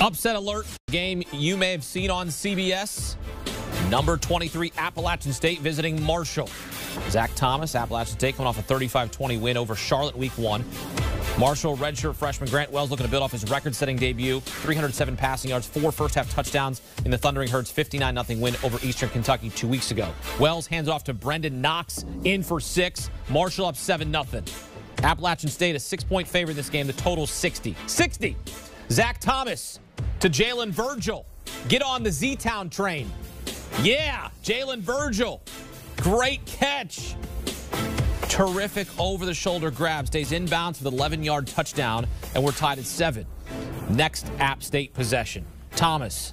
Upset alert, game you may have seen on CBS. Number 23, Appalachian State visiting Marshall. Zach Thomas, Appalachian State, coming off a 35-20 win over Charlotte week one. Marshall redshirt freshman Grant Wells looking to build off his record-setting debut. 307 passing yards, 4 first-half touchdowns in the Thundering Herd's 59-0 win over Eastern Kentucky 2 weeks ago. Wells hands off to Brendan Knox, in for 6. Marshall up 7-0. Appalachian State a 6-point favorite this game. The total 60. 60! Zach Thomas to Jalen Virgil. Get on the Z-Town train. Yeah, Jalen Virgil. Great catch. Terrific over-the-shoulder grab. Stays inbounds with an 11-yard touchdown, and we're tied at 7. Next App State possession. Thomas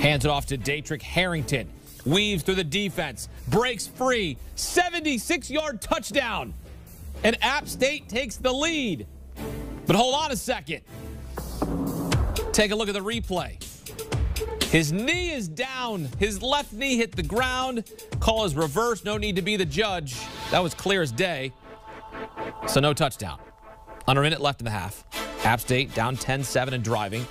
hands it off to Datrick Harrington. Weaves through the defense. Breaks free. 76-yard touchdown. And App State takes the lead. But hold on a second. Take a look at the replay. His knee is down. His left knee hit the ground. Call is reversed. No need to be the judge. That was clear as day. So no touchdown. Under a minute left in the half. App State down 10-7 and driving.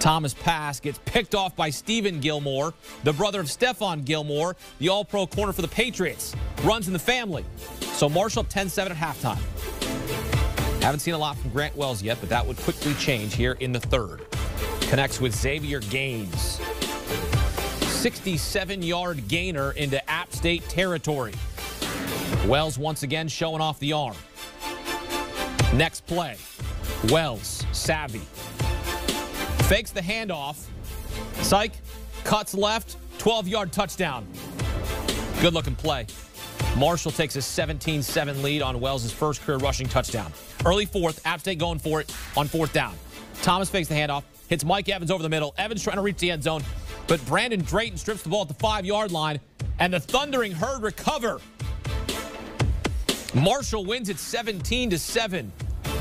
Thomas pass gets picked off by Stephen Gilmore, the brother of Stephon Gilmore, the all-pro corner for the Patriots. Runs in the family. So Marshall 10-7 at halftime. Haven't seen a lot from Grant Wells yet, but that would quickly change here in the third. Connects with Xavier Gaines. 67-yard gainer into App State territory. Wells once again showing off the arm. Next play. Wells, savvy. Fakes the handoff. Syke cuts left. 12-yard touchdown. Good-looking play. Marshall takes a 17-7 lead on Wells' first career rushing touchdown. Early fourth, App State going for it on fourth down. Thomas fakes the handoff. Hits Mike Evans over the middle. Evans trying to reach the end zone, but Brandon Drayton strips the ball at the 5-yard line, and the Thundering Herd recover. Marshall wins it 17-7.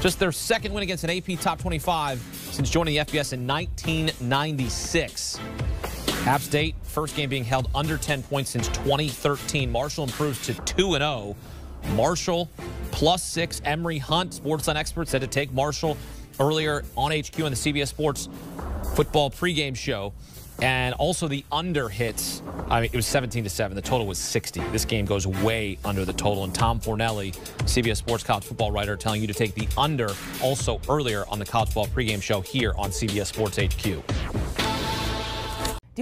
Just their second win against an AP Top 25 since joining the FBS in 1996. App State, first game being held under 10 points since 2013. Marshall improves to 2-0. Marshall +6. Emery Hunt, Sportsline expert, said to take Marshall earlier on HQ on the CBS Sports football pregame show. And also the under hits. I mean, it was 17-7. The total was 60. This game goes way under the total. And Tom Fornelli, CBS Sports college football writer, telling you to take the under also earlier on the college football pregame show here on CBS Sports HQ. Do